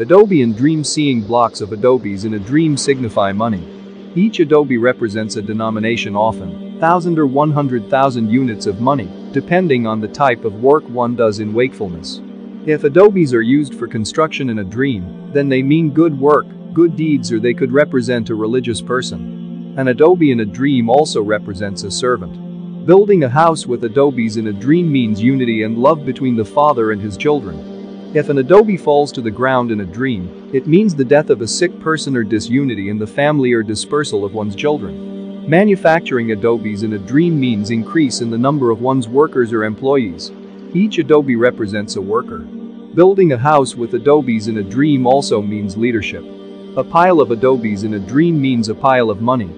Adobe and Dream. Seeing blocks of Adobes in a dream signify money. Each Adobe represents a denomination, often 1,000 or 100,000 units of money, depending on the type of work one does in wakefulness. If Adobes are used for construction in a dream, then they mean good work, good deeds, or they could represent a religious person. An Adobe in a dream also represents a servant. Building a house with Adobes in a dream means unity and love between the father and his children. If an Adobe falls to the ground in a dream, it means the death of a sick person or disunity in the family or dispersal of one's children. Manufacturing Adobes in a dream means increase in the number of one's workers or employees. Each Adobe represents a worker. Building a house with Adobes in a dream also means leadership. A pile of Adobes in a dream means a pile of money,